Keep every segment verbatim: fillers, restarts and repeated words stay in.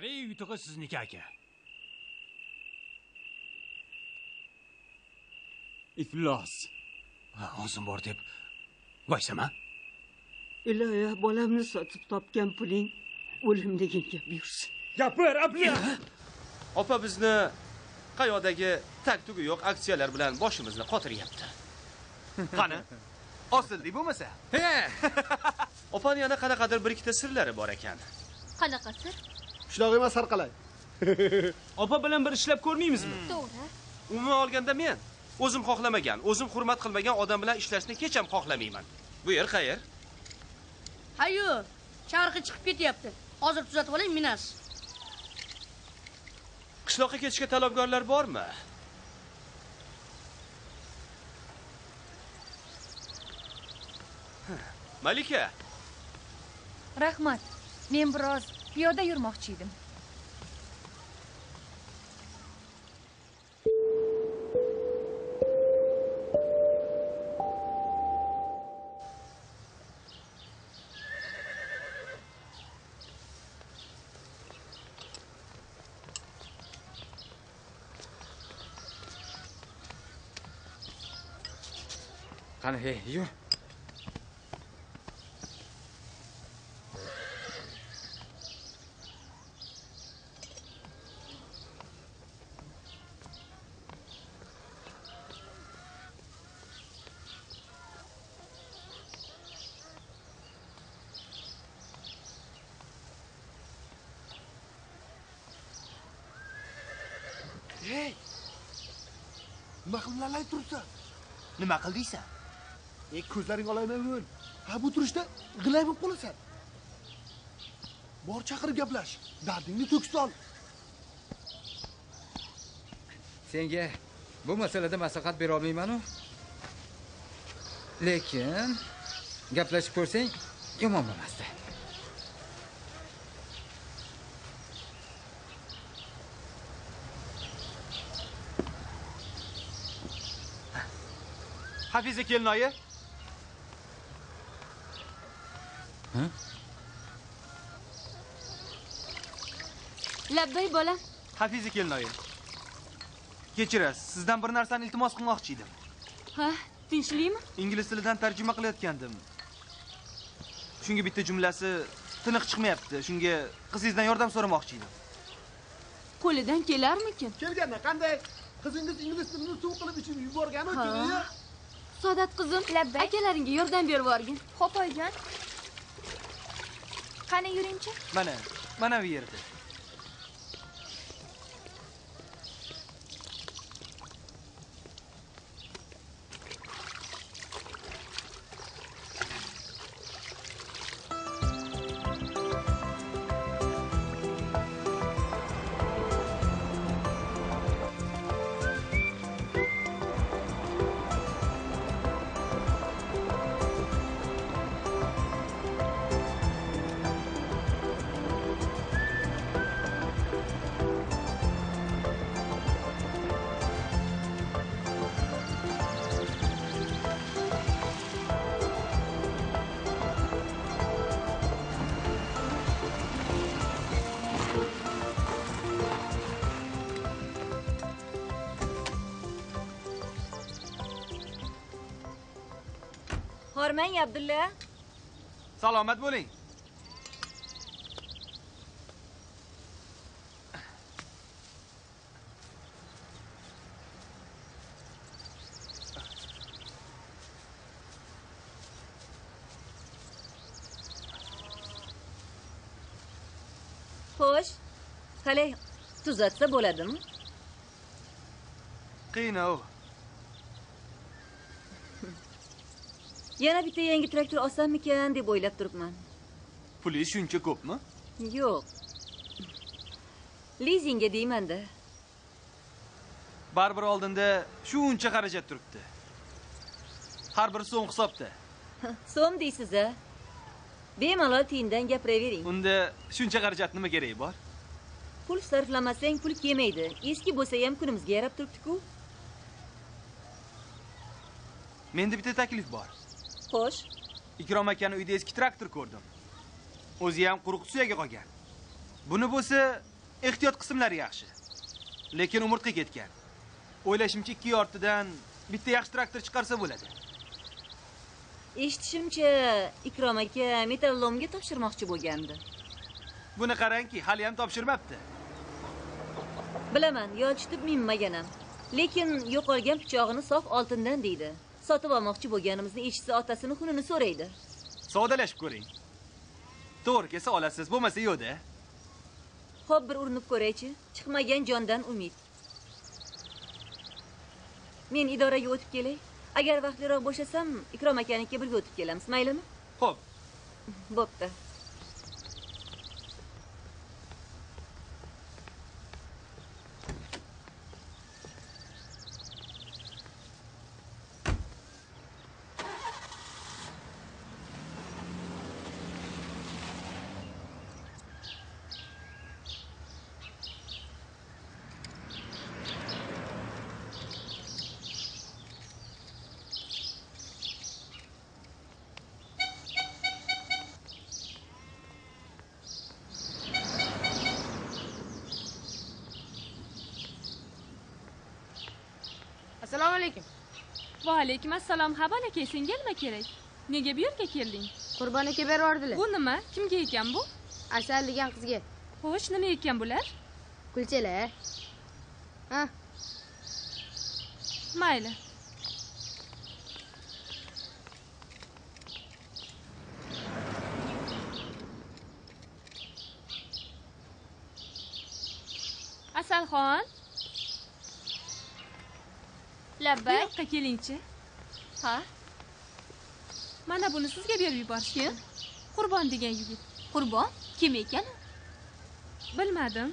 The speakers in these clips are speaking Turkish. からえゆとかすずにきゃきゃ。İflas. Ha, olsun Bortep. Başlama. İlahi, balamını satıp tapken pulin o'limdagin yapıyorsun. Yapır, abla. Opa bizni qayodagi taktugi yo'q aksiyalar bilan boshimizni qotiryapti. Qani, osildik bo'lmasa? He. Opani yana qanaqadir bir ikkita sirlari bor ekan. Qanaqa sir? Shundoq emas har qalay. Opa bilan bir ishlab ko'rmaymizmi? To'g'ri. Umuman olganda men o'zim xohlamagan, o'zim hurmat qilmagan odam bilan ishlashni hech ham xohlamayman. Bu yer qayer? Hayo, charxi chiqib ketyapti. Hozir tuzatib oling, minas. Qishloqqa ketishga talabgorlar bormi? Malika. Rahmat. Men biroz piyoda yurmoqchi edim. Qani, hey, yur. Hey! Nima qilib lalay tursan? Nima qildingsan? E ko'zlaring olayman o'l. Ha bu turishda g'ilayib qolasan. Bor chaqirib gaplash, dardingni to'kib sol. Senga bu masalada maslahat bera olmayman-ku. Lekin gaplashib ko'rsang yomon bo'lmasdi. Hafiza kelinoyi. Labbay bola. Hafiza kelinoyi. Kechirasiz, sizdan bir narsani iltimos qilmoqchi edim. Ha, tinchlikmi? Ingliz tilidan tarjima qilayotgandim. Shunga bitta jumlasi tiniq chiqmayapti. Shunga qizingizdan yordam so'ramoqchi edim. Qo'lidan kelarmikin? Kelganda qanday? Qizingiz ingliz tilini suv qilib ichib yuborgani uchun-ku. Sadat qizim, labbay. Akalaringga yordam berib o'rgin. Xo'p, oyjon. Qani yuringchi? Mana, mana bu yerda. Hormang Abdulla. Salomat bo'ling. Xo'sh, qalay tuzatsa bo'ladimi? Qiynov. Yana bitta yangi traktor olsammikan deb o'ylab turibman. Puli shuncha ko'pmi? Yo'q. Lizingga deyman-da. Baribir oldinda shuncha xarajat turibdi. Har bir so'm hisobda. So'm deysiz-a? Bemalol tiyindan gapiravering. Unda shuncha xarajat nima kerak bor? Pul sarflamasang pul kelmaydi. Eski bo'lsa ham kunimizga yarab turibdi-ku. Menda bitta taklif bor. Xo'sh. Ikrom akani uyda eski traktor ko'rdim. O'zi ham quruq suyaga qolgan. Bunu bo'lsa ehtiyot qismlari yaxshi. Lekin umurtqa ketgan. O'ylashimcha ikki yortidan bitta yaxshi traktor chiqarsa bo'ladi. Eshitishimcha Ikrom aka metallomga topshirmoqchi bo'lgandi. Buni qarangki, hali ham topshirmabdi. Bilaman, yo'lchitib minmaganam. Lekin yo'qolgan pichog'ini sof oltindan deydi. Sotib olmoqchi bo'lganimizni eshitsa otasini xunini so'raydi. Savdalashib ko'ring. To'g'ri kelsa olasiz, bo'lmasa yo'da. Xo'p, bir urinib ko'raychi. Chiqmagan jondan umid. Men idoraga o'tib kelay. Agar vaqtliroq bo'shasam, Ikrom akaniga birga o'tib kelamiz, maylimi? Xo'p. Bo'pti. Assalomu alaykum. Va alaykum assalom. Xabar aka, singilma kerak. Nega bu yerga kelding? Qurbon aka berib yordilar. Bu nima? Kimga ekan bu? Asal degan qizga. Xo'sh, nima ekan bular? Kulchalar. Ha. Mayli. Asalxon Labba, yo'qqa kelingchi. Ha? Mana buni sizga berib yuborishgan. Qurbon degan yigit. Qurbon? Kim ekan? Bilmadim.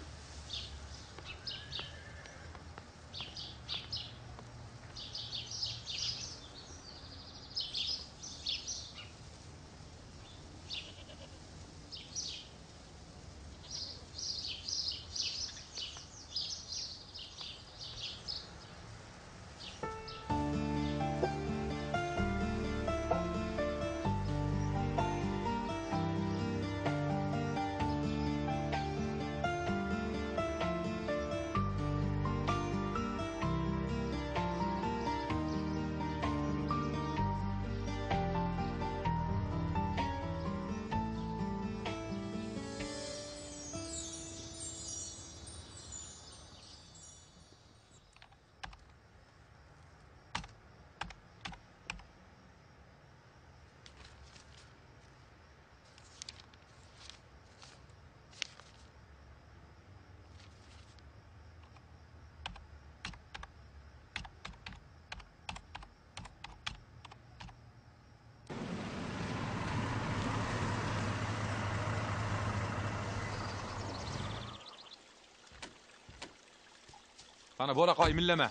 Ana bora qo'y millama.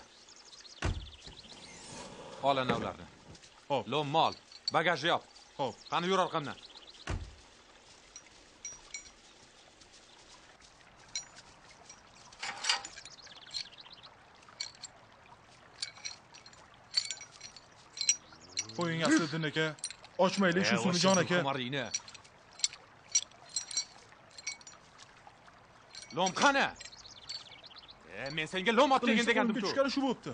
Ol ana ularni. Xo'p, lom mol, bagajni yop. Xo'p, qani yur orqamdan. Qo'ying Asliddin aka, ochmaylik shu Sunijon aka. Lom qani? Men senga lom otdegin degandim-ku. Bunga chiqarish bo'pti.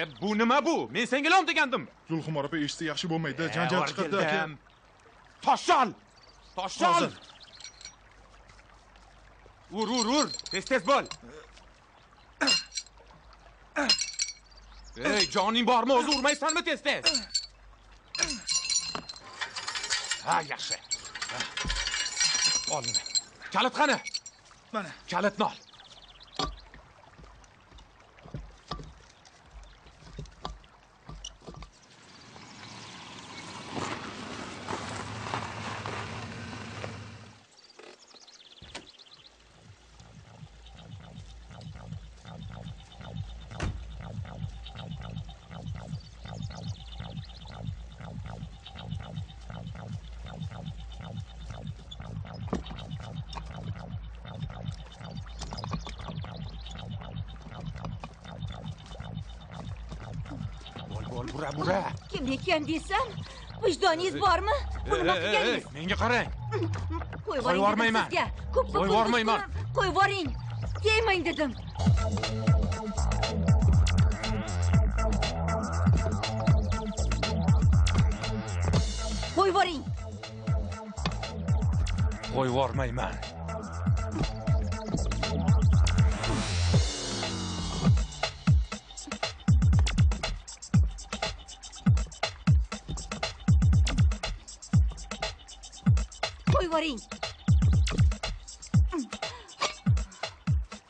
E bu nima bu? Men senga lom degandim. Zulxumor opa eshitsa yaxshi bo'lmaydi, janjal chiqadi aka. Toshol! Toshol! Ur, ur, ur. Tez-tez bo'l. Ey, joning bormi? O'zi urmaysanmi tez-tez? Ha, yaxshi. Ol meni. Kalit qani? Mana. Kalitni ol. Bura bura. Kim ekan desam, Vicdoningiz bormi? Buni qilganingiz. Menga qarang. Qo'yib bormayman. Qo'yib bormayman. Qo'yib boring. Yeymang dedim. Qo'yib boring. Qo'yib bormayman.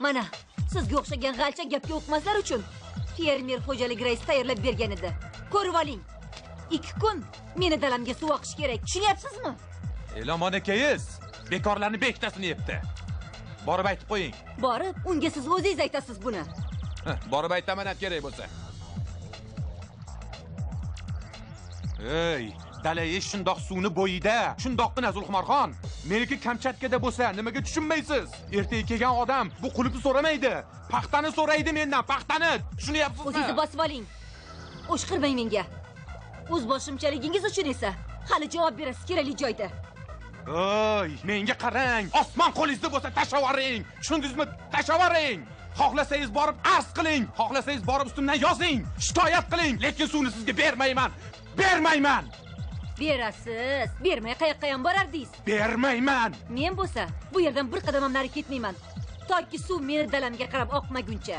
Mana, sizga o'xshagan g'alcha gapga o'tmaslar uchun fermer xo'jaligi raisi tayyorlab bergan edi. Ko'rib oling. ikki kun meni dalamga suv oqish kerak. Tushunyapsizmi? Elomon akayiz, bekorlarni bektasini yepti. Borib aytib qo'ying. Borib, unga siz o'zingiz aytasiz buni. Borib aytaman ham kerak bo'lsa. Ey, dalay shundoq suvni bo'yida, shundoqqina Zulxumarxon. Meniki Kamchatkada bo'lsa, nimaga tushunmaysiz? Ertaga kelgan odam bu qulupni so'ramaydi, paxtani so'raydi mendan, paxtani. Tushunyapsizmi? O'zingizni bosib oling. O'shqirmang menga. O'z boshimchaligingiz uchun esa hali javob berasiz kerakli joyda. Oy, menga qarang. Osmon qo'lingizda bo'lsa, tashavvoring. Tushundingizmi? Tashavvoring. Xohlasangiz borib arz qiling, xohlasangiz borib ustimdan yozing, shikoyat qiling, lekin suvni sizga bermayman. Bermayman. Berasiz, bermay qayoqqa ham borardingiz? Bermayman. Men bo'lsa, bu yerdan bir qadam ham nari ketmayman. Toki suv meni dalamga qarab oqmaguncha.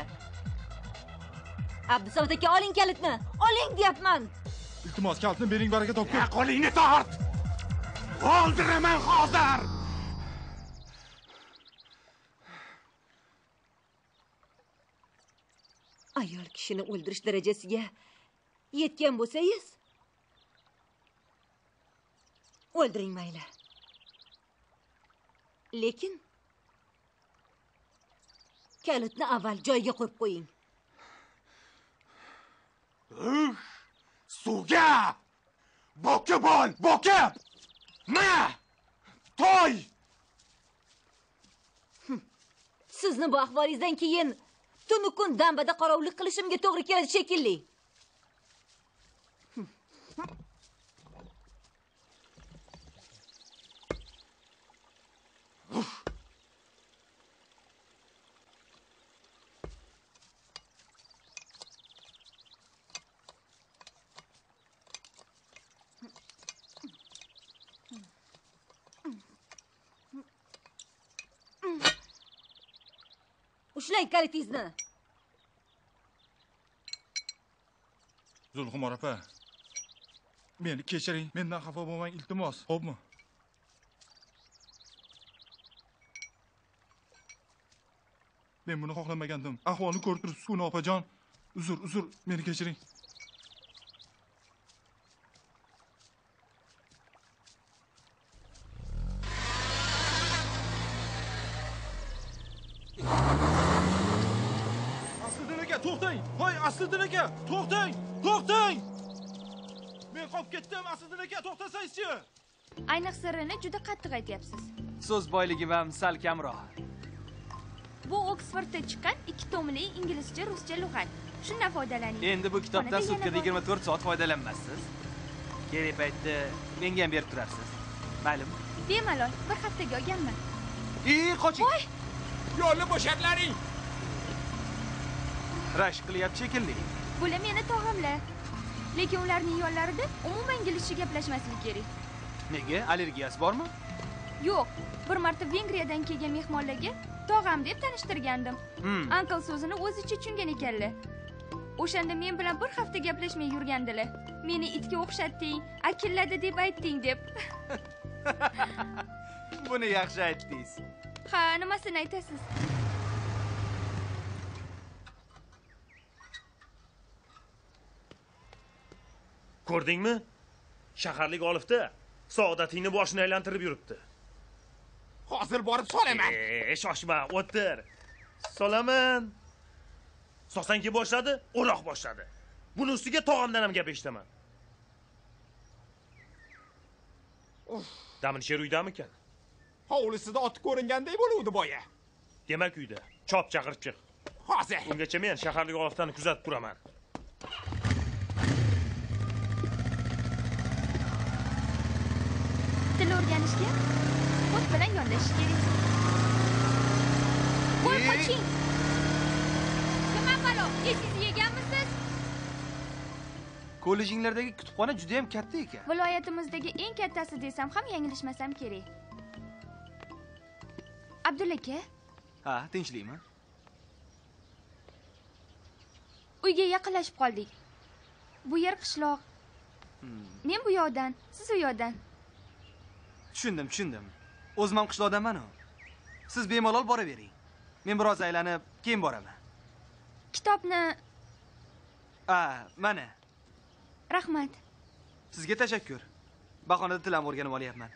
Abdusomat aka, oling kalitni. Oling deyapman. Iltimos, kalitni bering, baraka toping. Ha, qo'lingni tort. O'ldiraman hozir. Ayol kishini o'ldirish darajasiga yetgan bo'lsangiz, o'ldiring mayli. Lekin kalitni avval joyiga qo'yib qo'ying. Suvga! Bo'kib bo'l, bo'kib! Ma! Toy! Sizni bu ahvolingizdan keyin tunu kun dambada qorovullik qilishimga to'g'ri keladi shekilli. Ushlang kalitingizni. Zulxumor opa, meni kechiring, mendan xafa bo'lmang iltimos, xo'pmi? Men buni xohlamagandim. Ahvolni ko'rib turib, Suvni opajon, uzr, uzr, meni kechiring. Asliddin aka, to'xtang. Hoy, Asliddin aka, to'xtang, to'xtang. Men qolib ketdim, Asliddin aka, to'xtasangiz-chi. Ayniq sirrini juda qattiq aytyapsiz. So'z boyligi ham sal kamroq. Bu Oxfordda chiqqan ikki tomli inglizcha ruscha lug'at. Shundan foydalaning. Endi bu kitobdan sutkada yigirma to'rt soat foydalanmaysiz. Kerak paytda menga ham berib turarsiz. Ma'lum. Bemalol bir haftaga olganman. Ey, qoching. Voy! Yo'lni bo'shatlaring. Rash qilyapti shekilli. Bular meni tog'imlar. Lekin ularning yo'llarida umuman inglizcha gaplashmaslik kerak. Nega? Allergiyasi bormi? Yo'q. Bir marta Vengriyadan kelgan mehmonlarga tog'am deb tanishtirgandim. Uncle so'zini o'zicha tushungan ekanlar. O'shanda men bilan bir hafta gaplashmay yurgandilar. Meni itga o'xshatding, akilladi deb aytding deb. Buni yaxshi aytdingiz. Ha, nimasini aytasiz? Ko'rdingmi? Shaharlik olifda saodatingni boshini aylantirib yuribdi. Hozir borib so'raman. E, shoshma, o'tir. Solaman. Sosanki boshladi, o'roq boshladi. Buni ustiga tog'amdan ham gap eshitaman. Uf, damin sher uydamikan? Hovlisida ot ko'ringanday bo'luvdi boya. Demak uyda. Chop chaqirib chiq. Hozir. Ungacha men shaharlik olifdan kuzatib turaman. tilni o'rganishga ko'z bilan yondashish kerak. Qo'rqoching. Nima balo? Esiz yeganmisiz? Kollejinglardagi kutubxona juda ham katta ekan. Viloyatimizdagi eng kattasi desam ham yanglishmasam kerak. Abdulla aka? Ha, tinchlikmi? Uyga yaqinlashib qoldik. Bu yer qishloq. Men bu yoqdan, siz u yoqdan. Tushundim, tushundim. O'zim ham qishloqdanman-ku. Siz bemalol boravering. Men biroz aylanib, keyin boraman. Kitobni A, mana. Rahmat. Sizga tashakkur. Bahonada til ham o'rganib olyapman.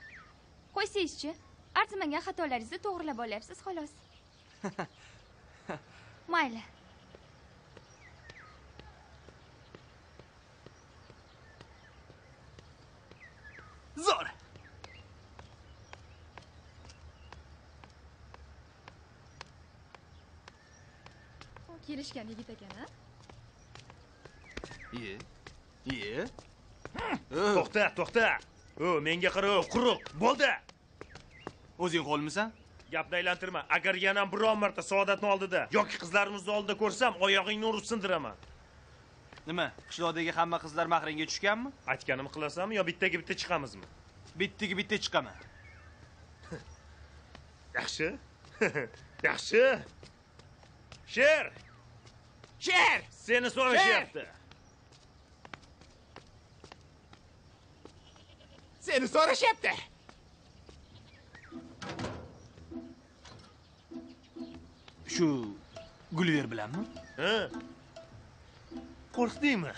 Qo'ysiz-chi? Arzimagan xatolaringizni to'g'rilab olyapsiz, xolos. Mayli. Zor. O kelishgan yigit ekan-a? Ye. Ye. To'xta, to'xta. O, menga qara, quruq. Bo'ldi. O'zing qo'lmisan? Gapni aylantirma. Agar yana biror marta Saodatning oldida yoki qizlarimizni oldida ko'rsam, oyog'ingni urib sindiraman. Nima? Qishloqdagi hamma qizlar mahringa tushganmi? Aytganimni qilasanmi yo bittaga bitta chiqamizmi? Bittaga bitta chiqaman. Yaxshi. Yaxshi. Sher. Sher, seni so'rashyapti. Seni so'rashyapti. Shu Gulver bilanmi? Ha. Qo'rqdingmi?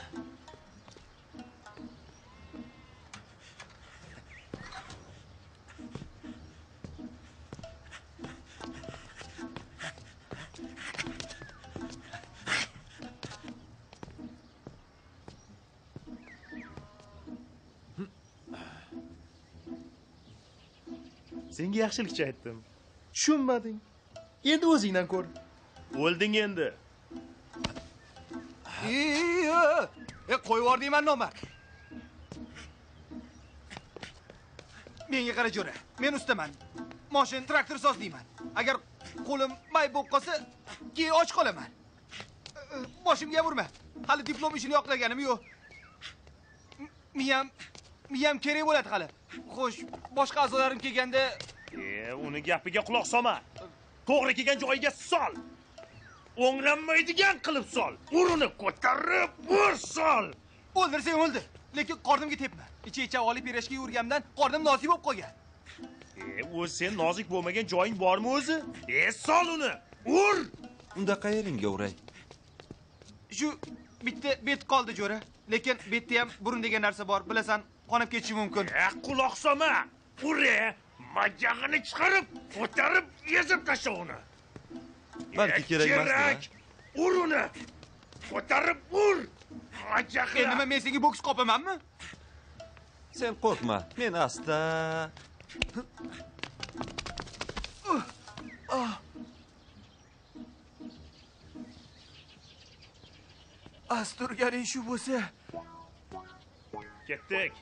Senga yaxshilikcha aytdim. Tushunmading. Endi o'zingdan ko'r. O'lding endi. Ee, qo'yib yordingman nomar. Menga qara jo'ra. Men ustaman. Mashin traktor sozlayman. Agar qo'lim may bo'lib qolsa, keyin och qolaman. Boshimga urma. Hali diplom ishini yoqlaganim yo'q. Miyam, miyam kerak bo'ladi hali. Xo'sh, boshqa a'zolarim kelganda, e, uni gapiga quloq solma. To'g'ri kelgan joyiga sol. O'nglanmaydigan qilib sol. Uruni ko'tarib, ur sol. O'ldirsang o'ldi, lekin qornimga tepma. Ichi-ichi olib pireshga yurganimdan qornim nozik bo'lib qolgan. E, o'z sen nozik bo'lmagan joying bormi o'zi? E, sol uni. Ur. Unda qayeringa uray? Shu bitta bet qoldi jo'ra, lekin betda ham burun degan narsa bor, bilasan, qonib ketishi mumkin. E, quloq solma. Ur, majag'ini chiqarib, o'tarib, yezib tasha uni. Balki kerak emas. Ur uni. O'tarib ur. Ajaqni. Nima men senga boks qopamanmi? Sen qo'rqma. Men asta. Asturganing shu bo'lsa. Ketdik.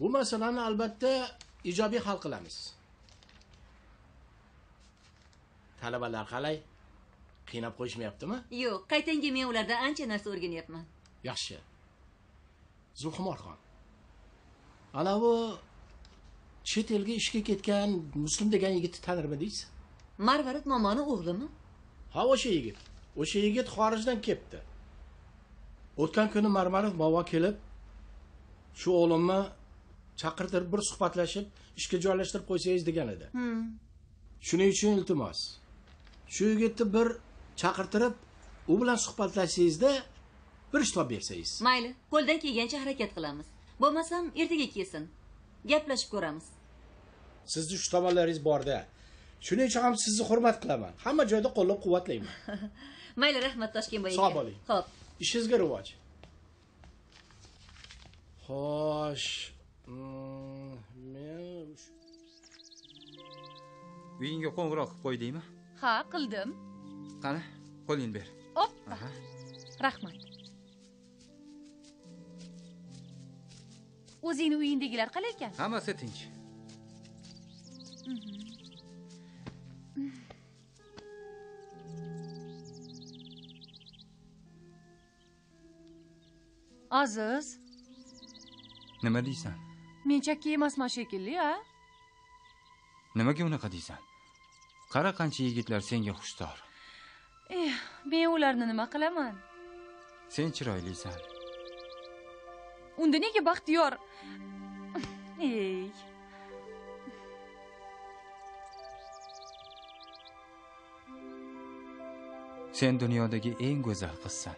Bu masalani albatta ijobiy hal qilamiz. Talabalar qalay? Qiynab qo'yishmayaptimi? Yo'q, qaytanga men ulardan ancha narsa o'rganyapman. Yaxshi. Zulxumorxon. Ana bu chet elga ishga ketgan Muslim degan yigitni tanirmidingiz? Marvarid momoning o'g'limi? Ha, o'sha yigit. O'sha yigit xorijdan kelibdi. O'tgan kuni Marvarid momo kelib shu o'g'limni chaqirtirib bir suhbatlashib ishga joylashtirib qo'ysangiz degan edi. Shuning uchun iltimos. Shu yigitni bir chaqirtirib u bilan suhbatlashingizda bir ish topib bersangiz. Mayli, qo'ldan kelgancha harakat qilamiz. Bo'lmasam ertaga kelsin. Gaplashib ko'ramiz. Sizni shu tomonlaringiz borda. Shuning uchun ham sizni hurmat qilaman. Hamma joyda qo'llab-quvvatlayman. Mayli, rahmat Toshkentboyga. Sog' bo'ling. Xo'p, ishingizga rivoj. Xo'sh, men uyinga qo'ng'iroq qilib qo'ydingmi? Ha, qildim. Qani, qo'lingni ber. Oppa. Rahmat. O'zingni uyindagilar qalay ekan? Hammasi tinch. Aziz. Nima deysan? Men chakki emasman shekilli, ha? Nimaga unaqa deysan? Qara qancha yigitlar senga xushtor. Eh, men ularni nima qilaman? Sen chiroylisan. Unda nega baxtiyor? Ey. Sen dunyodagi eng go'zal qizsan.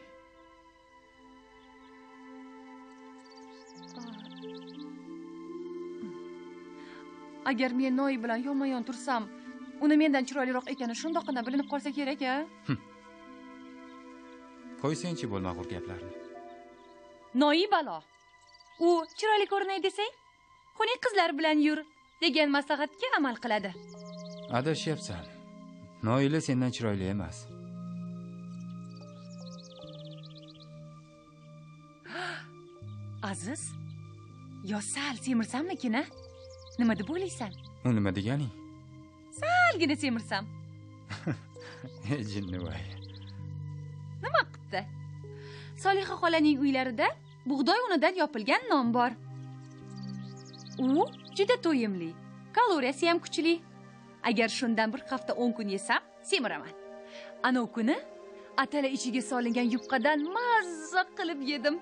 Agar men Noy bilan yonma-yon tursam, uni mendan chiroyliroq ekani shundoqqina bilinib qolsa kerak-a? Qo'ysang-chi bo'lmag'ur gaplarni. Noy balo. U chiroyli ko'rinay desang, xunuk qizlar bilan yur degan maslahatga amal qiladi. Adashyapsan. Noyla sendan chiroyli emas. Aziz, yo sal semirsammikin-a? Nima deb o'ylaysan? U nima deganing? Salgina semirsam. Ey jinnivoy. Nima qipti? Solixa xolaning uylarida bug'doy unidan yopilgan non bor. U juda to'yimli, kaloriyasi ham kuchli. Agar shundan bir hafta o'n kun yesam, semiraman. Ana o kuni atala ichiga solingan yupqadan mazza qilib yedim.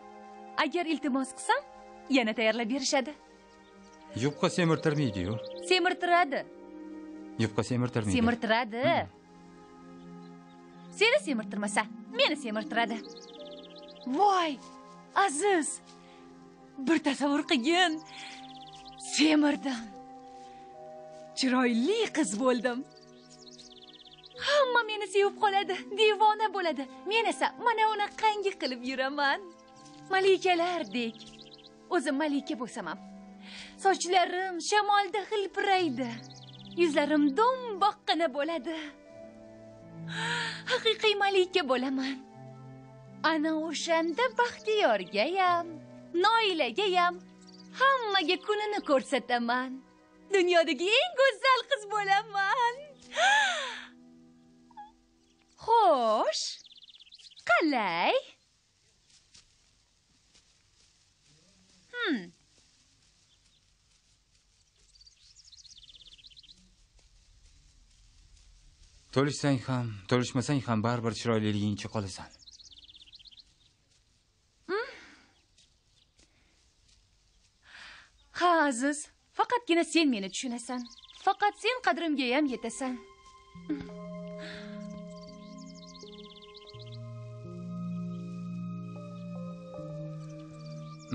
Agar iltimos qilsam, yana tayyorlab berishadi. Yupqa semirtirmaydi-yu. Semirtiradi. Yupqa semirtirmaydi. Semirtiradi. Seni semirtirmasa, meni semirtiradi. Voy, Aziz. Bir tasavvur qilgin. Semirdim. Chiroyli qiz bo'ldim. Hamma meni sevib qoladi, devona bo'ladi. Men esa mana unaqangi qilib yuraman. Malikalardek. O'zim malika bo'lsam ham. Sochlarim shamolda hilpiraydi. Yuzlarim do'mboqqina bo'ladi. Haqiqiy malika bo'laman. Ana o'shanda baxtiyorga ham, noilaga ham, hammaga kunini ko'rsataman. Dunyodagi eng go'zal qiz bo'laman. Xo'sh. Qalay? Hmm. To'lishsang ham, to'lishmasang ham baribir chiroyliligingcha qolasan. Ha, Aziz, faqatgina sen meni tushunasan. Faqat sen qadrimga ham yetasan.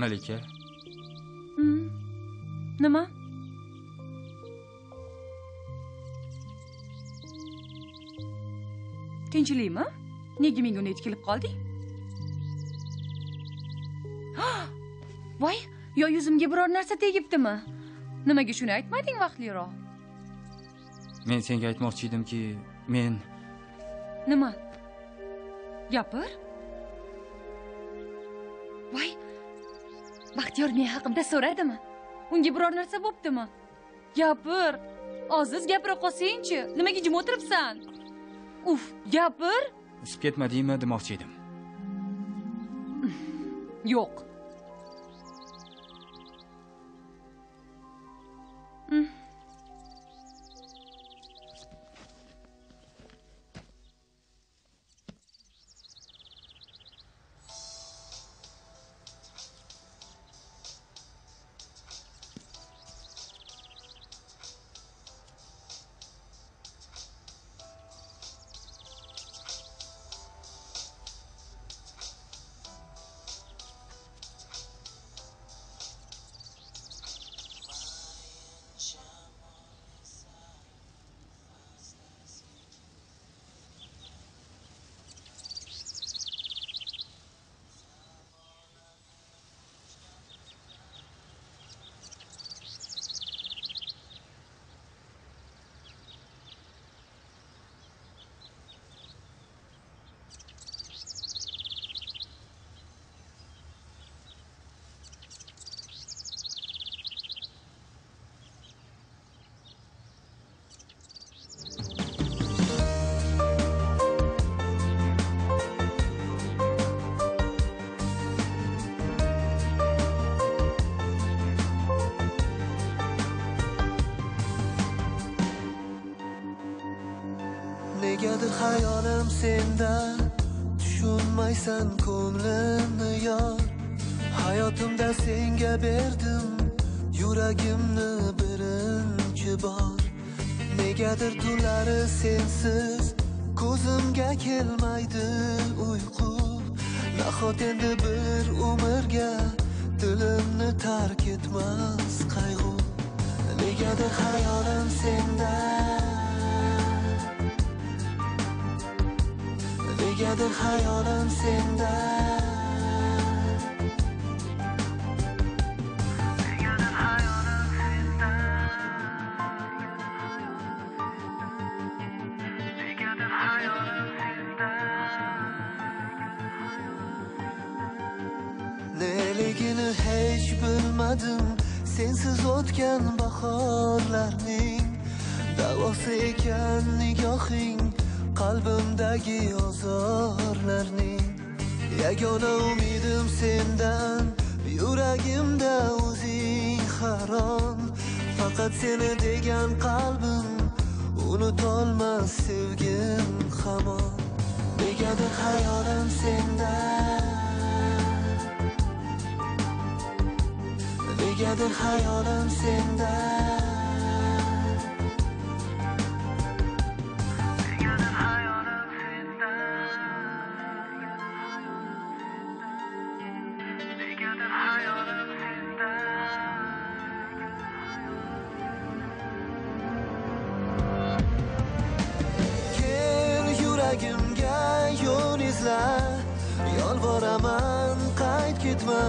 Malika. Nima? Tinchlikmi? Nega menga unday tikilib qolding? Voy, yo yuzimga biror narsa tegibdimi? Nimaga shuni aytmading vaqtliroq? Men senga aytmoqchi edimki, men nima? Gapir? Voy, Baxtiyor men haqimda so'radimi? Unga biror narsa bo'ptimi? Gapir. Aziz, gapira qolsang-chi, nimaga jim o'tiribsan? Uf, gapir. Isib ketmadingmi demoqchi edim. Yo'q. Negadir hayolim sendan, tushunmaysan ko'nglimni yor. Hayotimda senga berdim yuragimni birinchi bor. Negadir tunlari sensiz ko'zimga kelmaydi uyqu. Nahot endi bir umrga dilimni tark etmas qayg'u. Negadir hayolim sendan, negadir hayolim sendan. Negadir hayolim sendan, negadir hayolim sendan. Neligini hech bilmadim, sensiz o'tgan bahorlarning davosi ekan nigohing. Kalbimdagi ozorlarning yagona umidim sendan, yuragimda o'zing harom. Faqat seni degan qalbim unutolmas sevgim hamon. Negadir hayolim sendan, negadir hayolim sendan. Yolvoraman qayt ketma,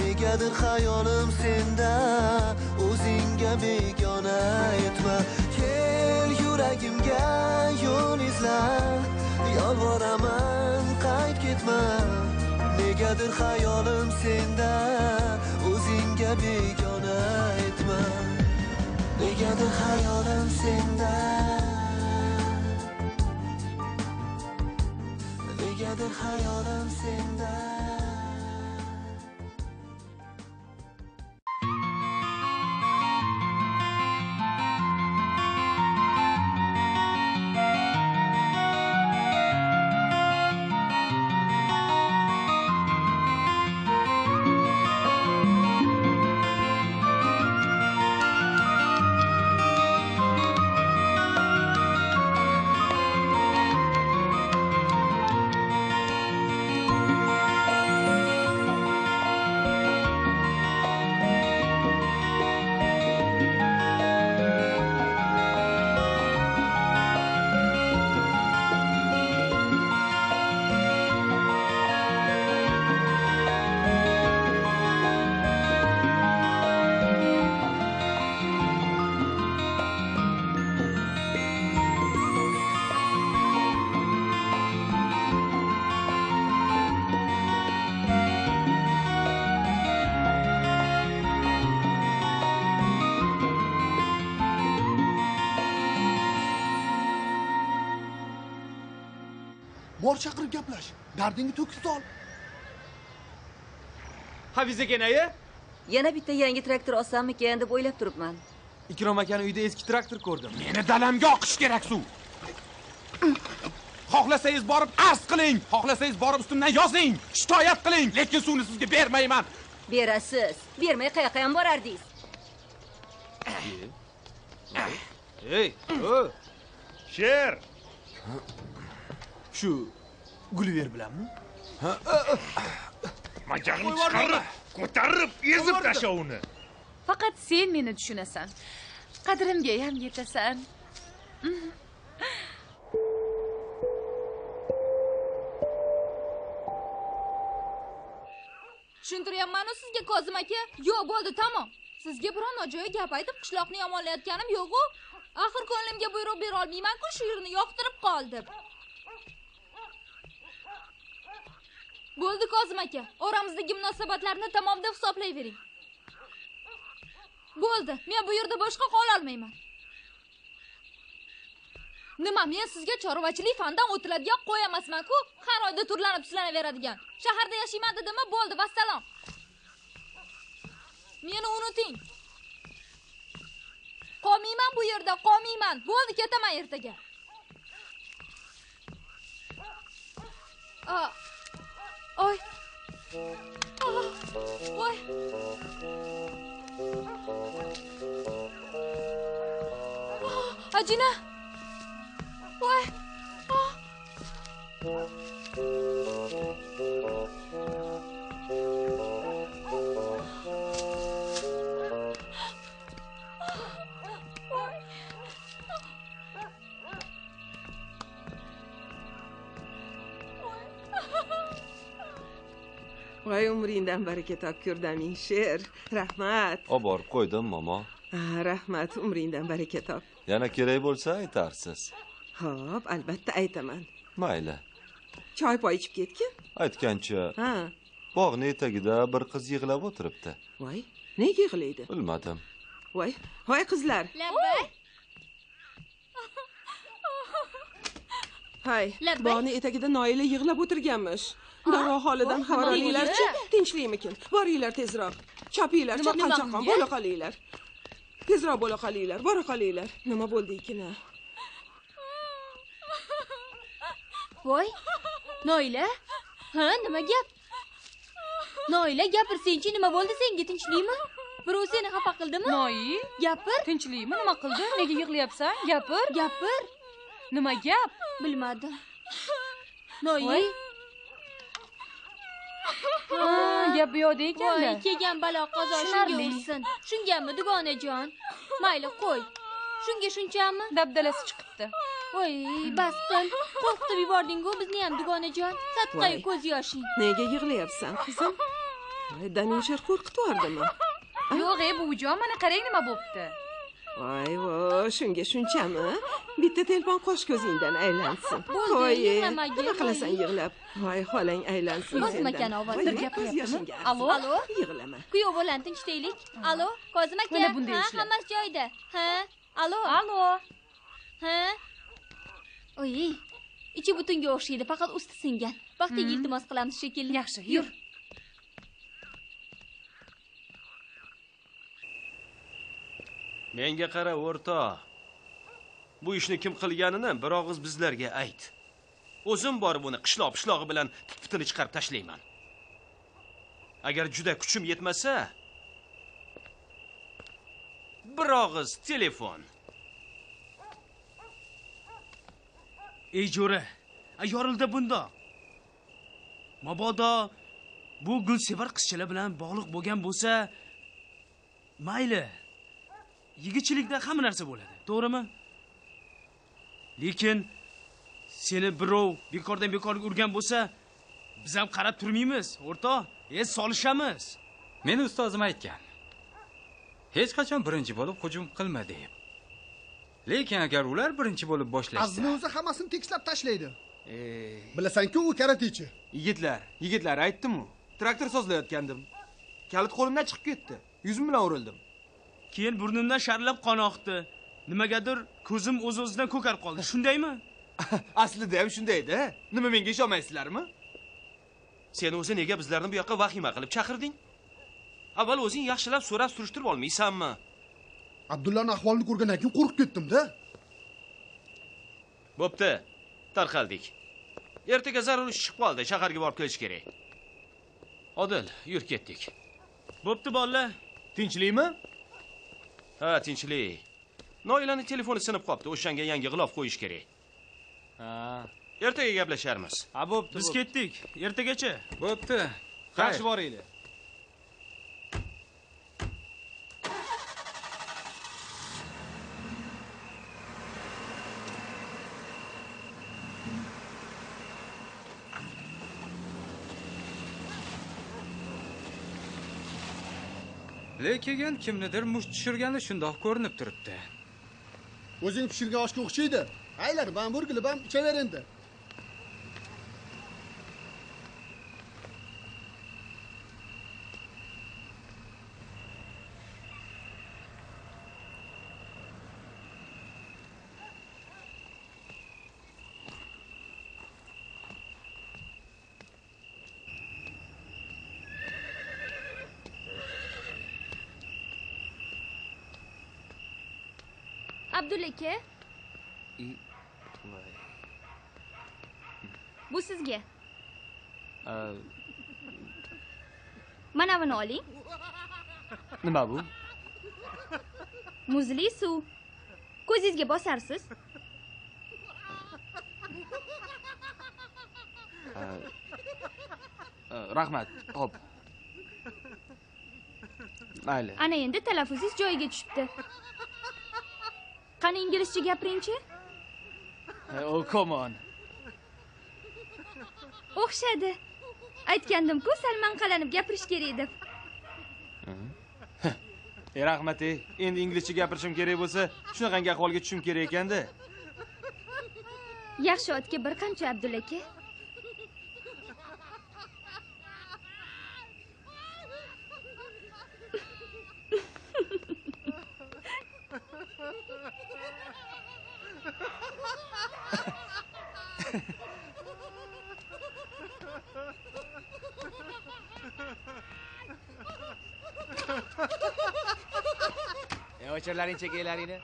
negadir hayolim senda, o'zingga begona etma. Kel yuragimga yo'l izla, yolvoraman qayt ketma, negadir hayolim senda, o'zingga begona etma. Negadir hayolim senda, negadir hayolim sendan. Bor chaqirib gaplash, dardingni to'kib sol. Hafizakenayi, yana bitta yangi traktor olsammikan deb o'ylab turibman. Ikrom akani uyda eski traktor ko'rdim. Meni dalamga oqish kerak suv. Xohlasangiz borib arz qiling, xohlasangiz borib ustimdan yozing, shikoyat qiling, lekin suvni sizga bermayman. Berasiz. Bermay qayoqqa ham borardingiz. Ey, o. Sher. Şu Gulliver bilanmi? Ha. Majaqni chiqarib, ko'tarib, ezib tasha uni. Faqat sen meni tushunasan. Qadrimga ham yetasan. Tushuntiryapman-ku sizga Kozim aka. Yo'q, bo'ldi, tamom. Sizga biron nojo'ya gap aytib, qishloqni yomonlayotganim yo'q-ku. Axir ko'nglimga buyruq bera olmayman-ku, shu yerni yoqtirib qoldim. Bo'ldi Kozim aka, oramizdagi munosabatlarni tamomda hisoblayvering. Bo'ldi, men bu yerda boshqa qo'l olmayman. Nima, men sizga chorvachilik fandan o'tiladigan qo'y emasman-ku, har oyda turlanib tushlanaveradigan. Shaharda yashayman dedimmi, bo'ldi, vassalom. Meni unuting. Qolmayman bu yerda, qolmayman. Bo'ldi, ketaman ertaga. Aa. Ay. Aa. Ay. Aa. Acına. Ay. Aa. Vay umrinden bereket akgördem inşer. Rahmat. Obor koydum mama. Rahmat umrinden bereket ab. Yana kerak bo'lsa aytarsiz. Xo'p, albatta aytaman. Mayli. Choy poy ichib ketgin? Aytgancha. Ha. Bog'ning etagida bir qiz yig'lab o'tiribdi. Voy, nega yig'laydi? Bilmadim. Voy, voy qizlar. Labbay. Hay, bog'ning etagida Noila yig'lab o'tirganmish. Darrov holidan xabar olinglarchi, tinchlikmikin. Boringlar tezroq. Chopinglar, chaqanchaqon bo'la qolinglar. Tezroq bo'la qolinglar, bora qolinglar. Nima bo'ldi ikina? Voy, Noila? Ha, nima gap? Noila, gapirsanchi, nima bo'ldi senga? Tinchlikmi? Birov seni xafa qildimi? Noyi, gapir. Tinchlikmi? Nima qildi? Nega yig'layapsan? Gapir, gapir. Nima gap? Bilmadim. Noyi, ha, gap bu yoqda ekanda. Voy, kelgan balo qazo shunga ursin. Shungami dugonajon? Mayli, qo'y. Shunga shunchami? Dabdalasi chiqibdi. Voy, bas qil. Qo'rqitib yubording-ku bizni ham dugonajon. Satqayi ko'z yoshing. Nega yig'layapsan, qizim? Voy, Danisher qo'rqitib yubordimi? Yo'q, ey buvijon, mana qarang nima bo'pti. Voy, voy, shunga shunchami? Bitta telefon qo'sh ko'zingdan aylansin. Qo'y, nima qilasan yig'lab? Voy, xolang aylansin sendan. Kozim akani ovozi gapiryaptimi? Alo, alo, yig'lama. Kuyov bilan tinchlaylik. Alo, Kozim aka. Mana bunday ishlar. Ha, hammasi joyida. Ha, alo. Alo. Ha. Oy, ichi butunga o'xshaydi, faqat usti singan. Vaqtiga iltimos qilamiz shekilli. Yaxshi, yur. Menga qara, o'rtoq. Bu ishni kim qilganini bir og'iz bizlarga ayt. O'zim borib uni qishloq-qishlog'i bilan tik-pitini chiqarib tashlayman. Agar juda kuchim yetmasa, bir og'iz telefon. Ey jo'ra, ay yorildi bunda. Mabodo bu gulsevar qizchalar bilan bog'liq bo'lgan bo'lsa, mayli. Yigitchilikda hamma narsa bo'ladi, to'g'rimi? Lekin seni birov bekordan bekorga urgan bo'lsa, biz ham qarab turmaymiz, o'rtoq, es solishamiz. Meni ustozim aytgan. Hech qachon birinchi bo'lib hujum qilma deb. Lekin agar ular birinchi bo'lib boshlasa, azmi o'zi hammasini tekislab tashlaydi. E, bilasan-ku, u karatechi. Yigitlar, yigitlar aytdim-ku. Traktor sozlayotgandim. Kalit qo'limdan chiqib ketdi. Yuzim bilan urildim. Keyin burnimdan sharlab qon oqdi. Nimagadir ko'zim o'z-o'zidan ko'karib qoldi. Shundaymi? Aslida ham shundaydi. Nima menga ishonmaysizlarmi? Sen o'zi nega bizlarni bu yoqqa vahima qilib chaqirding? Avval o'zing yaxshilab so'rab surishtirib olmaysanmi? Abdullaning ahvolini ko'rgandan keyin qo'rqib ketdim-da. Bo'pti. Tarqaldik. Ertaga zarur ish chiqib qoldi, shaharga borib kelish kerak. Odil, yur ketdik. Bo'pti, bolalar. Tinchlikmi? Ha, tinchlik. Noilani telefoni sinib qopti. O'shanga yangi g'ilof qo'yish kerak. Ha, ertaga gaplasharmiz. Ha, bo'pti. Biz ketdik. Ertagacha. Bo'pti. Yaxshi boringlar. Lekin kimnidir musht tushirgani shundoq ko'rinib turibdi. O'zing pishirgan oshga o'xshaydi. Aylar, men burgilib ham ichaver endi. Abdulla aka. Bu sizga. మనవనోలి బాబు muzli suv ko'zingizga bosarsiz. Rahmat. Hop. Mayli. Ana endi talaffuzingiz joyiga tushibdi. Qani inglizcha gapiringchi? Oh, come on. O'xshadi. Aytgandim-ku, Salman qalanib gapirish kerak deb. E rahmat ey, endi inglizcha gapirishim kerak bo'lsa, shunaqangi ahvolga tushim kerak ekan-da. Yaxshi otga bir qancha Abdulla aka. E o'chirlaring chekalaringni.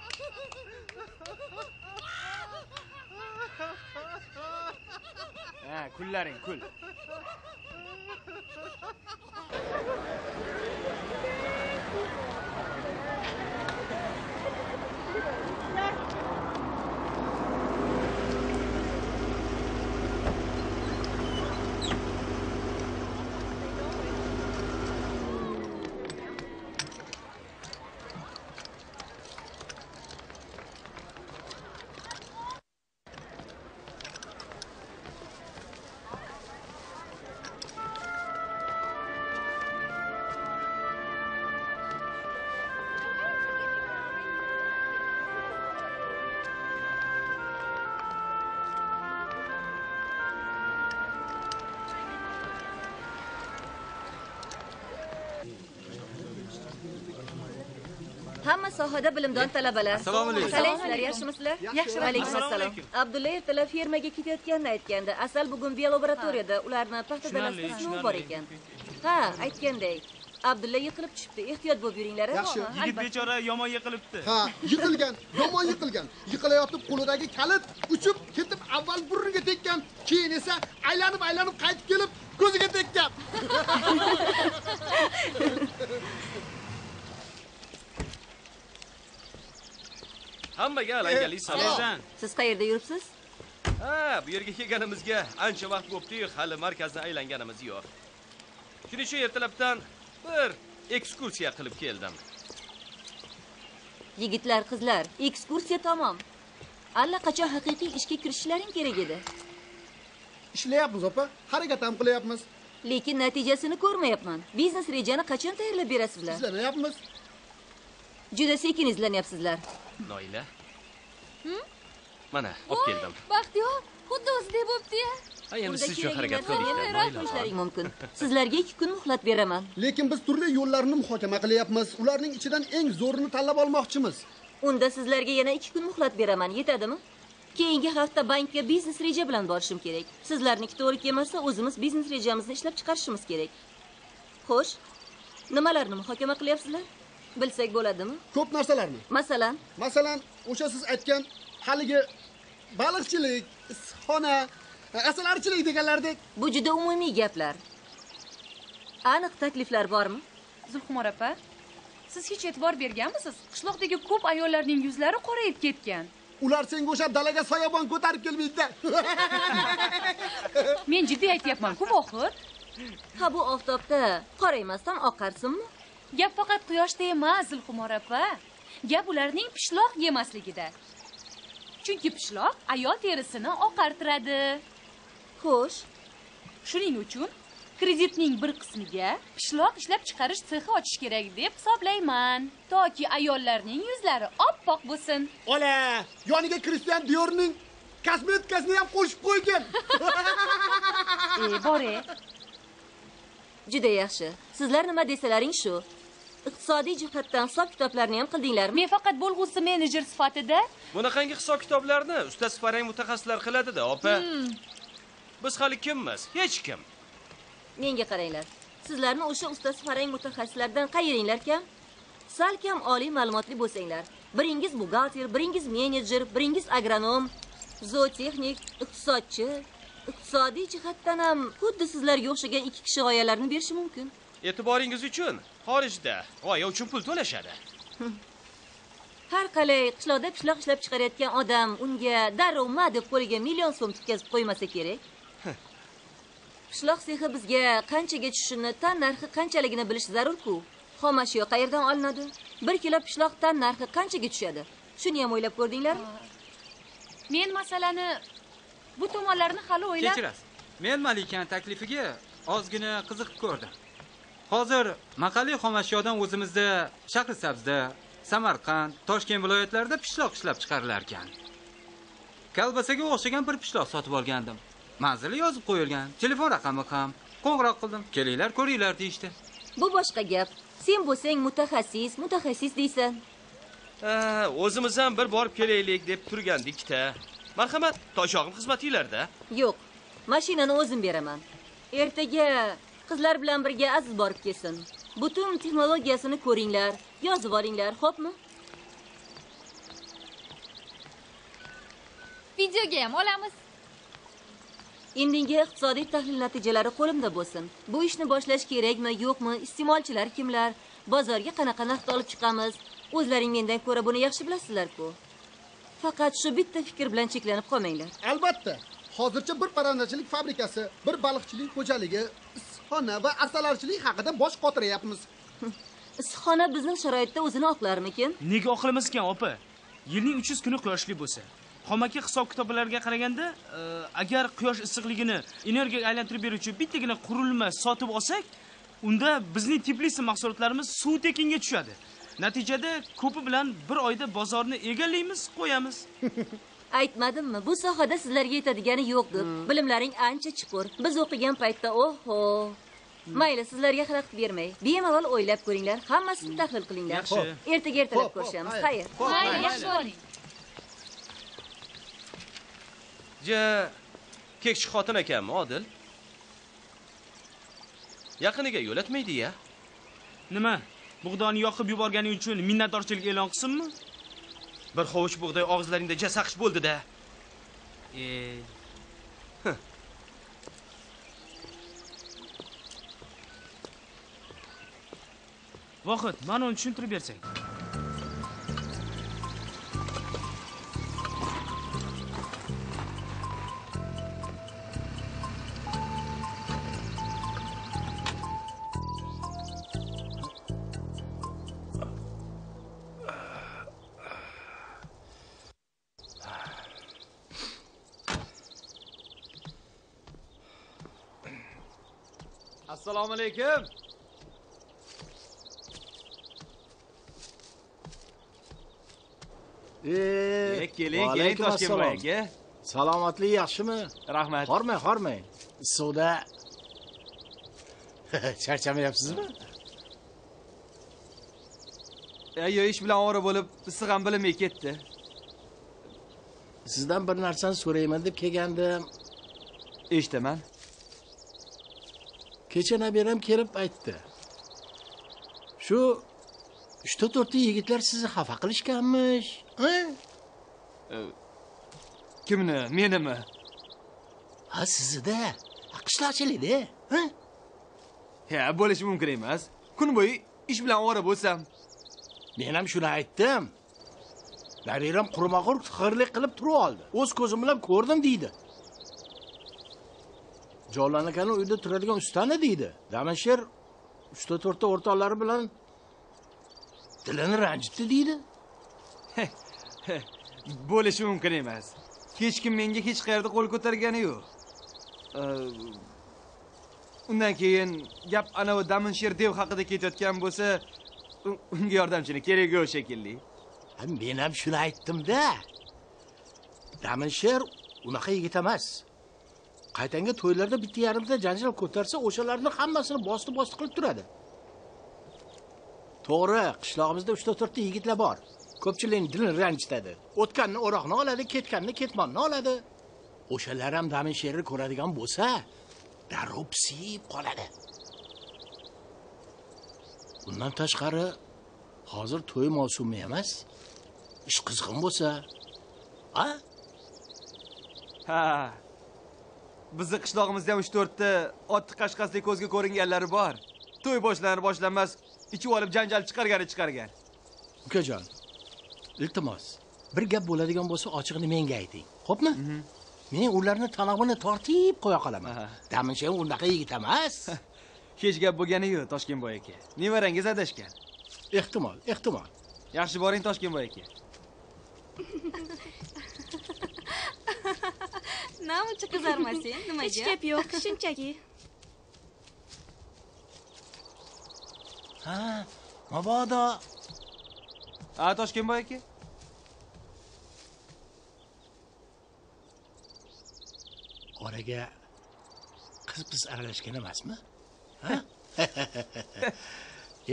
Ha, kullaring, kul. Hamma sohada bilimdon talabalar. Assalomu alaykum. Sizlar yaxshimisizlar? Yaxshi. Alaykum assalom. Abdullayev tala fermaga ketayotganini aytganda, asal bugun biologiyatoriyada ularni paxtadan sinov bor ekan. Ha, aytganday. Abdulla yiqilib tushibdi. Ehtiyot bo'lib yuringlar. Yaxshi. Yigit bechora yomon yiqilibdi. Ha, yiqilgan, yomon yiqilgan. Yiqilayotib qo'lidagi kalit uchib ketib avval burniga tekkan, keyin esa aylanib-aylanib qaytib kelib ko'ziga tekkan. Hammaga alangali salom. Siz qayerda yuribsiz? Ha, bu yerga kelganimizga ancha vaqt bo'ldi, hali markazni aylanganimiz yo'q. Kunicha ertalabdan bir ekskursiya qilib keldim. Yigitlar, qizlar, ekskursiya tamom. Allaqachon haqiqiy ishga kirishlaring kerak edi. Ishlayapmiz, opa, harakat ham qilyapmiz. Lekin natijasini ko'rmayapman. Biznes rejani qachon tayyorlab berasizlar? Sizlar nima yapmiz? Juda sekin izlanyapsizlar. Noila. Hm? Mana, olib keldim. Baxtiyor, xuddi o'zidek bo'pti-ya. Ha, endi siz uchun harakat qilishlaring mumkin. Sizlarga ikki kun muhlat beraman. Lekin biz turli yo'llarni muhokama qilyapmiz. Ularning ichidan eng zo'rini tanlab olmoqchimiz. Unda sizlarga yana ikki kun muhlat beraman, yetadimi? Keyingi hafta bankka biznes reja bilan borishim kerak. Sizlarniki to'g'ri kelmasa, o'zimiz biznes rejamizni ishlab chiqarishimiz kerak. Xo'sh, nimalarni muhokama qilyapsizlar? Bilsak bo'ladimi? Ko'p narsalarni. Masalan, masalan, o'sha siz aytgan haligi baliqchilik, xona, asalarichilik deganlardek. Bu juda umumiy gaplar. Aniq takliflar bormi? Zulxumor opa, siz hech e'tibor berganmisiz? Qishloqdagi ko'p ayollarning yuzlari qorayib ketgan. Ular senga o'sha dalaga soyabon ko'tarib kelmaydi-da. Men jiddiy aytayapman-ku, vohid. Ha, bu oftobda qoraymasdan oqarsinmi? Gap faqat quyoshda emas, Zulxumor opa. Gap ularning pishloq yemasligida. Chunki pishloq ayol terisini oqartiradi. Xo'sh, shuning uchun kreditning bir qismiga pishloq ishlab chiqarish sexi ochish kerak deb hisoblayman, toki ayollarning yuzlari oppoq bo'lsin. Ola, yoniga Kristian Diorning kosmetikasini ham qo'shib qo'ygan. E, bora. Juda yaxshi. Sizlar nima desalaring shu. Iqtisodiy jihatdan hisob kitoblarni ham qildinglarmi? Men faqat bo'lg'usi menejer sifatida. Bunaqangi hisob kitoblarni usta Sparang mutaxassislar qiladi-da, opa. Hmm. Biz hali kimmiz? Hech kim. Menga qaranglar. Sizlarni o'sha usta Sparang mutaxassislardan qayiringlar kam? Salkam oliy ma'lumotli bo'lsanglar. Biringiz buxgalter, biringiz menejer, biringiz agronom, zootexnik, iqtisodchi, iqtisodiy jihatdan ham xuddi sizlarga o'xshagan ikki kishi g'oyalarini berishi mumkin. E'tiboringiz uchun xorijda g'oya uchun pul to'lashadi. Har qalay qishloqda pishloq ishlab chiqarayotgan odam unga daromad deb qo'liga million so'm tutkazib qo'ymasa kerak. Pishloq sexi bizga qanchaga tushishini, tan narxi qanchaligini bilish zarur-ku. Xomashyo qayerdan olinadi? bir kilo pishloqdan narxi qanchaga tushadi? Shuni ham o'ylab ko'rdinglarmi? Men masalani bu tomonlarni hali o'ylab. Kechirasiz. Men Malikaning taklifiga ozgina qiziqib ko'rdim. Hozir mahalliy xomashyodan o'zimizda Shahrisabzda, Samarqand, Toshkent viloyatlarida pishloq ishlab chiqarilar ekan. Kalbasaga o'xshagan bir pishloq sotib olgandim. Manzili yozib qo'yilgan, telefon raqami ham. Qo'ng'iroq qildim. Kelinglar, ko'ringlar deydi. Bu boshqa gap. Sen bo'lsang mutaxassis, mutaxassis deysan. Ha, o'zimiz ham bir borib kelaylik deb turgandikda. Marhamat, toshog'im xizmatingizda. Yo'q, mashinani o'zim beraman. Ertaga qizlar bilan birga Aziz borib kelsin. Butun texnologiyasini ko'ringlar, yozib olinglar, xo'pmi? Videoga ham olamiz. Endingi iqtisodiy tahlil natijalari qo'limda bo'lsin. Bu ishni boshlash kerakmi, yo'qmi? Iste'molchilar kimlar? Bozorga qanaqa narxda olib chiqamiz? O'zlaring mendan ko'ra buni yaxshi bilasizlar-ku. Faqat shu bitta fikr bilan cheklanib qolmanglar. Albatta. Hozircha bir parrandachilik fabrikasi, bir baliqchilik xo'jaligi, issiqxona va arsalarchilik haqida bosh qotiryapmiz. Issiqxona bizning sharoitda o'zini oqlarmikin? Nega oqilmas ekan, opa? Yilning uch yuz kuni quyoshli bo'lsa. Xomaki hisob-kitoblarga qaraganda, agar quyosh issiqligini energiyaga aylantirib beruvchi bittagina qurilma sotib olsak, unda bizning Tbilisi mahsulotlarimiz suv tekinga tushadi. Natijada ko'pi bilan bir oyda bozorni egallaymiz, qo'yamiz. Aytmadimmi? Bu sohada sizlarga yetadigani yo'q deb. Bilimlaring ancha chuqur. Biz o'qigan paytda oho. Mayli, sizlarga xalaqit bermay, bemalol o'ylab ko'ringlar, hammasini tahlil qilinglar. Yaxshi. Ertaga ertalab ko'rishamiz. Xayr. Mayli, yaxshi bo'ling. Ja, kekchi xotin akam, Odil. Yaqiniga yo'latmaydi-ya. Nima? Bug'doni yoqib yuborganing uchun minnatdorchilik e'lon qilsinmi? Bir hovuch bug'doy og'izlaringda jasaqsh bo'ldi-da. E. Vaqt, mana uni tushuntirib bersang. Assalomu alaykum. Eh, keling, keling Toshkentga. Salomatlik yaxshimi? Rahmat. Hormang, hormang. Issiqda. Charchamayapsizmi? Ayyo, ish bilan o'ra bo'lib, issiq ham bilmay ketdi. Sizdan bir narsani so'rayman deb kelgandim. Eshitaman. Kecha nabiram kelib aytdi. Shu uch to'rt ta yigitlar sizni xafa qilishganmish. Ha? Kimni? Menimi? Ha, sizda. Qishloqchilikda. Ha? Ha, bo'lishi mumkin emas. Kun bo'yi ish bilan o'rib bo'lsam. Men ham shuni aytdim. Nabiram qurmaqur xirlik qilib turib oldi. O'z ko'zim bilan ko'rdim deydi. Jollan akaning uyda turadigan ustani deydi. Damasher uch to'rt ta o'rtoqlari bilan dilini ranjitdi deydi. Bo'lishi mumkin emas. Hech kim menga hech qayerda qo'l ko'targani yo'q. Undan keyin gap ana va Damasher dev haqida ketayotgan bo'lsa, unga yordamchini kerak yo'q shekilli. Men ham shuni aytdim-da. Damasher unaqa yigit emas. Qaytanga to'ylarda bitta yarimta janjal ko'tarsa, o'shalarni hammasini bosib-bosib qilib turadi. To'g'ri, qishlog'imizda uch to'rt ta yigitlar bor. Ko'pchilikning dilini ranjitadi. O'tganni o'roqni oladi, ketganni ketmonni oladi. O'shalar ham damin sherini ko'radigan bo'lsa, darrov pisib qoladi. Bundan tashqari, hozir to'y mavsumi emas. Ish qizg'in bo'lsa, a? Ha. Bizi qishlog'imizda uch to'rtta otni qashqasli ko'zga ko'ringanlari bor. To'y boshlanar boshlanmas ichib olib janjal chiqargani chiqargan. Ukajon, iltimos, bir gap bo'ladigan bo'lsa ochiqni menga ayting. Xo'pmi? Men ularni tanog'ini tortib qo'ya qolaman. Damincha undaqa yigit emas. Hech gap bo'lgani yo'q, Toshkentboy aka. Nevarangiz adashgan. Ehtimol, ehtimol. Yaxshi boring Toshkentboy aka. Nima uchun qizarmasin? Nimaga? Hech gap yo'q, shunchaki. Ha, mabodo. A, Toshkentboy aka. Oraga qiz biz aralashgan emasmi? Ha?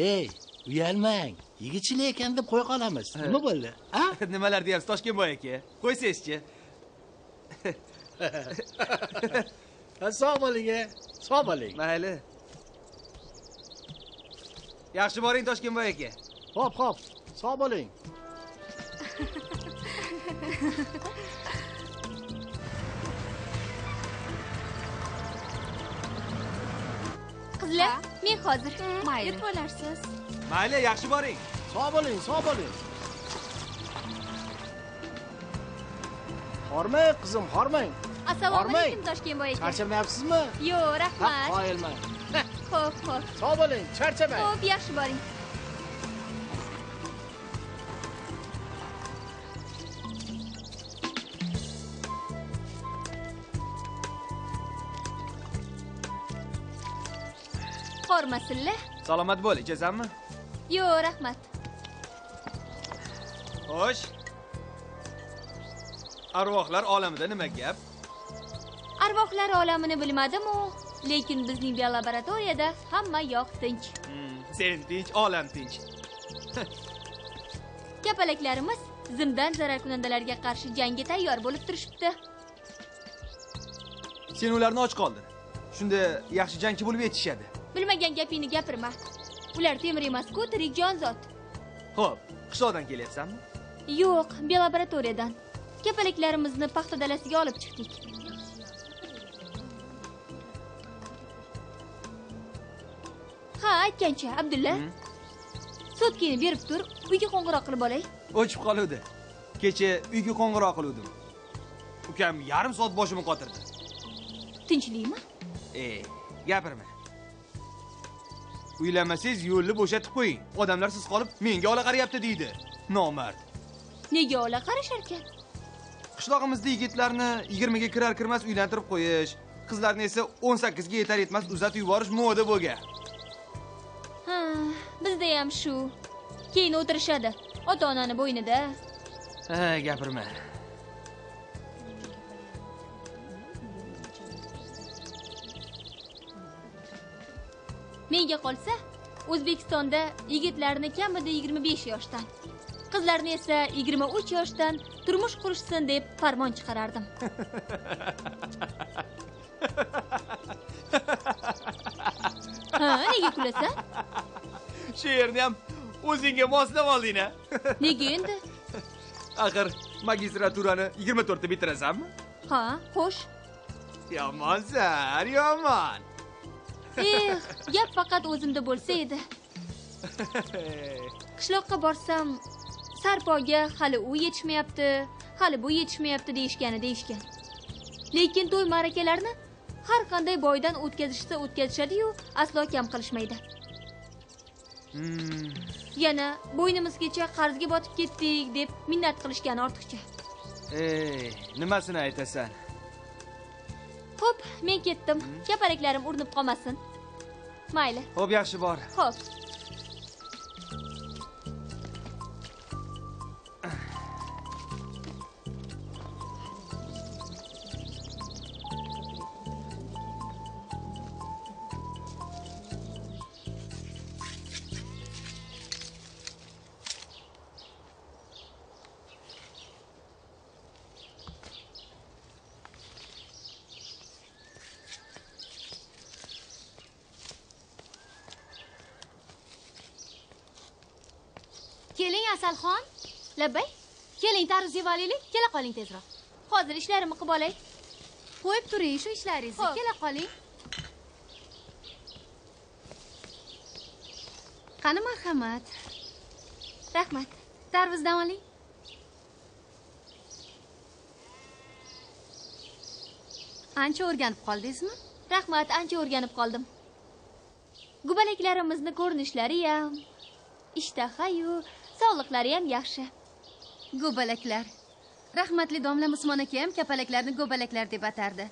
Ey, uyalmang. Yigitchilik ekan deb qo'ya qolamiz. Nima bo'ldi? Ha? Nimalar deyapsiz Toshkentboy aka? Qo'ysangizchi. Assalomu alaykum. Assalomu alaykum. Mayli. Yaxshi boring Toshkentboy aka. Hop, hop. Sog' bo'ling. Qizlar, men hozir. Mayli. Yetib olarsiz. Mayli, yaxshi boring. Sog' bo'ling, sog' bo'ling. Hormang qizim, hormang. Assalomu alaykum Toshkentboy aka. Charchamayapsizmi? Yo'q, rahmat. Qoyilman. Xo'p, xo'p. Sog' bo'ling, charchamang. Xo'p, yaxshi bo'ling. Hormasinlar. Salomat bo'l, ichasanmi? Yo'q, rahmat. Xo'sh. Arvohlar olamida nima gap? Arvohlar olamini bilmadim-u, lekin bizning biolaboratoriyada hamma yo'q tinch. Sen tinch, olam tinch. Kapalaklarimiz zimdan zararkunandalarga qarshi jangga tayyor bo'lib turishibdi. Sen ularni och qoldin. Shunda yaxshi jangchi bo'lib yetishadi. Bilmagan gapingni gapirma. Ular temir emas-ku, tirik jonzot. Xo'p, qishloqdan kelyapsanmi? Yo'q, biolaboratoriyadan. Kapalaklarimizni paxta dalasiga olib chiqdik. Ha, aytgancha, Abdulla. Sotkini berib tur, uyga qo'ng'iroq qilib olay. O'chib qoluvdi. Kecha uyga qo'ng'iroq qiluvdim. Ukam yarim soat boshimni qotirdi. Tinchlikmi? Ey, gapirma. Uylanmasangiz yo'lni bo'shatib qo'ying. Odamlar siz qolib menga ola qarayapti deydi. Nomard. Nega ola qarashar ekan? Qishlog'imizda yigitlarni yigirma ga kirar kirmas uylantirib qo'yish, qizlarni esa o'n sakkiz ga yetar yetmas uzatib yuborish moda bo'lgan. Ha, bizda ham shu. Keyin o'tirishadi, ota-onani bo'ynida. Ha, gapirma. Menga qolsa, O'zbekistonda yigitlarni kamida yigirma besh yoshdan, qizlarni esa yigirma uch yoshdan turmush qurishsin deb farmon chiqarardim. Ha, nega kulasan? She'rni ham o'zingga moslab olding-a? Nega endi? Axir magistraturani yigirma to'rt da bitirasanmi? Ha, xo'sh. Yomonsan, yomon. Eh, gap faqat o'zimda bo'lsa edi. Qishloqqa borsam Sarpoga hali u yetishmayapti, hali bu yetishmayapti deyishgani deyishgan. Lekin to'y ma'rakalarini har qanday boydan o'tkazishsa o'tkazishadi-yu, aslo kam qilishmaydi. Yana bo'ynimizgacha qarzga botib ketdik deb minnat qilishgani ortiqcha. Ey, nimasini aytasan? Xo'p, men ketdim. Kapalaklarim urinib qolmasin. Mayli. Xo'p, yaxshi bor. Xo'p. Asalxon, labbay. Keling, taruz yevalaylik, kela qoling tezroq. Hozir ishlarimni qilib olay. كويب تري شو إيش لاريز كلا قلي قنم خمات رحمت تعرف زداملي ancha o'rganib qoldingizmi? Rahmat, ancha o'rganib qoldim. Gubalaklarimizni ko'rinishlari ham, ishtaha-yu sog'liqlari ham yaxshi. Gubalaklar. Rahmatli domla Usmon aka ham kapalaklarni go'balaklar deb atardi.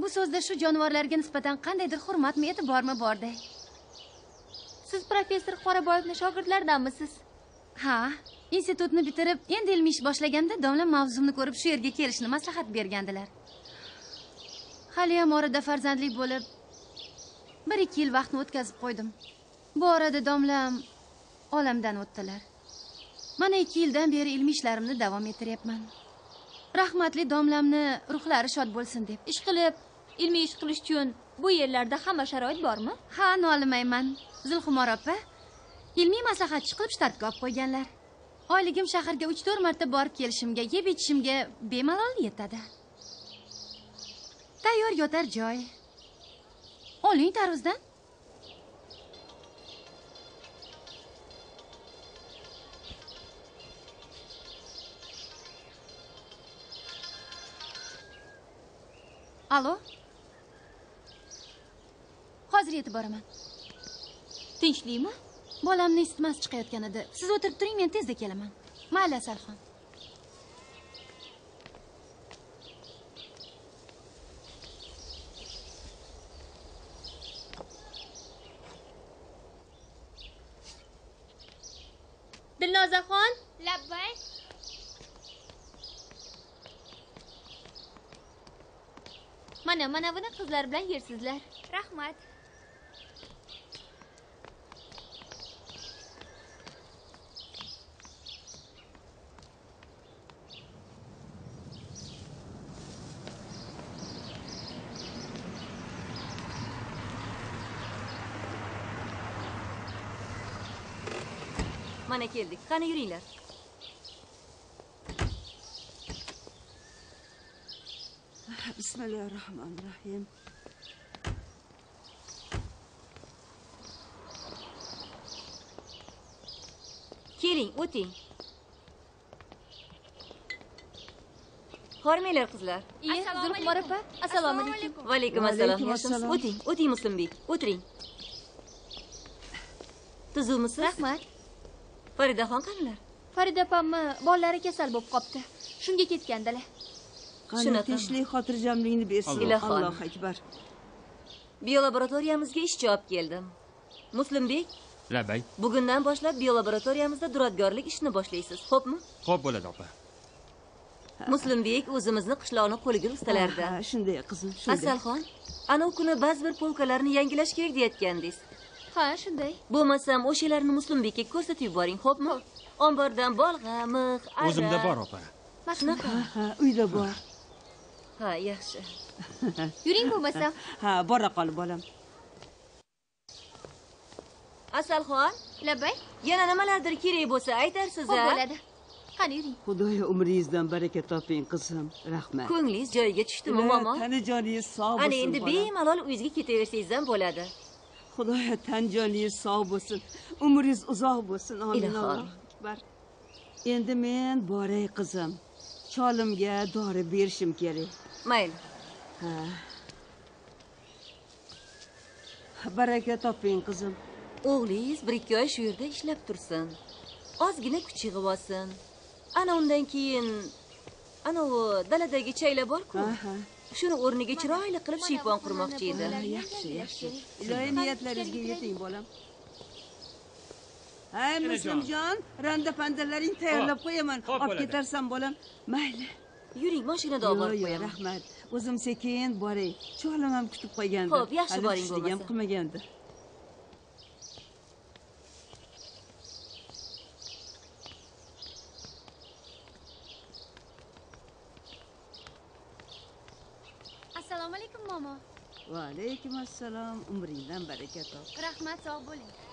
Bu so'zda shu jonivorlarga nisbatan qandaydir hurmatmi, e'tibormi bordi? Siz professor Qoraboyevning shogirdlaridanmisiz? Ha, institutni bitirib, endi ilmiy ish boshlaganda domla mavzumni ko'rib shu yerga kelishni maslahat bergandilar. Hali ham orada farzandlik bo'lib bir ikki yil vaqtni o'tkazib qo'ydim. Bu orada domlam olamdan o'tdilar. Mana ikki yildan beri ilmiy ishlarimni davom ettiryapman. Rahmatli domlamni ruhlari shod bo'lsin deb. Ish qilib, ilmiy ish qilish uchun bu yerlarda hamma sharoit bormi? Ha, nolimayman. Zulxumor opa ilmiy maslahatchi qilib shtatga olib qo'yganlar. Oyligim shaharga uch to'rt marta borib kelishimga, yeb ichishimga bemalol yetadi. Tayyor yotar joy. Oling tarvuzdan. Alo. Hozir yetib boraman. Tinchlikmi? Bolamni isitmasi chiqayotgan edi. Siz o'tirib turing, men tezda kelaman. Mayli, Asalxon. Dilnozaxon, labbay. Mana, mana buni qizlar bilan yersizlar. Rahmat. Mana keldik. Qani yuringlar. Bismillahirrahmanirrahim. Keling, o'ting. Hormaylar qizlar. Assalomu alaykum. Assalomu alaykum. Va alaykum assalom. O'ting, o'ting Muslimbek. O'tiring. Tuzumisiz? Rahmat. Faridaxon qanilar? Farida opammi, bolalari kasal bo'lib qopti. Shunga ketgandilar. Shuni tinchlik, xotirjamlikni bersin. Alloh akbar. Biolaboratoriyamizga ish javob keldim. Muslimbek, labbay. Bugundan boshlab biolaboratoriyamizda duradgorlik ishini boshlaysiz, xo'pmi? Xo'p bo'ladi, opa. Muslimbek o'zimizni qishloqni qo'liga ustalardi. Ha, shunday qizim, shunday. Asalxon, ana u kuni ba'zi bir polkalarni yangilash kerak deyotgandingiz. Ha, shunday. Bo'lmasam, o'shalarni Muslimbekka ko'rsatib yuboring, xo'pmi? Ombordan bolg'a, mix, ara. O'zimda bor, opa. Mashina? Ha, uyda bor. Ha, yaxshi. Yuring bo'lmasam. Ha, bora qol bolam. Asalxon, labbay. Yana nimalardir kerak bo'lsa aytarsiz-a? Bo'ladi. Qani yuring. Xudoyo umringizdan baraka toping, qizim. Rahmat. Ko'nglingiz joyiga tushdimi, momo? Tanijoningiz sog' bo'lsin. Ana endi bemalol uyingizga ketaversangiz ham bo'ladi. Xudoya tanjoningiz sog' bo'lsin. Umringiz uzoq bo'lsin. Amin. Alloh akbar. Endi men boray qizim. Cholimga dori berishim kerak. Mayli. Ha. Baraka toping qizim. O'g'lingiz bir ikki oy shu yerda ishlab tursin. Ozgina kuch yig'ib olsin. Ana undan keyin ana u daladagi chaylar bor-ku. Aha. Shuni o'rniga chiroyli qilib shifon qurmoqchi edi. Yaxshi, yaxshi. Ilohiy niyatlaringizga yeting, bolam. Hay, Muslimjon, randa pandalaring tayyorlab qo'yaman. Olib ketarsan, bolam. Mayli. Yuring, mashinada olib borib qo'yaman. Rahmat. O'zim sekin boray. Cholim ham kutib qo'ygandi. Xo'p, yaxshi boring, bo'lmasa. Ham qilmagandi. Assalomu alaykum, momo. Va alaykum assalom. Umringizdan baraka top. Rahmat, sog' bo'ling.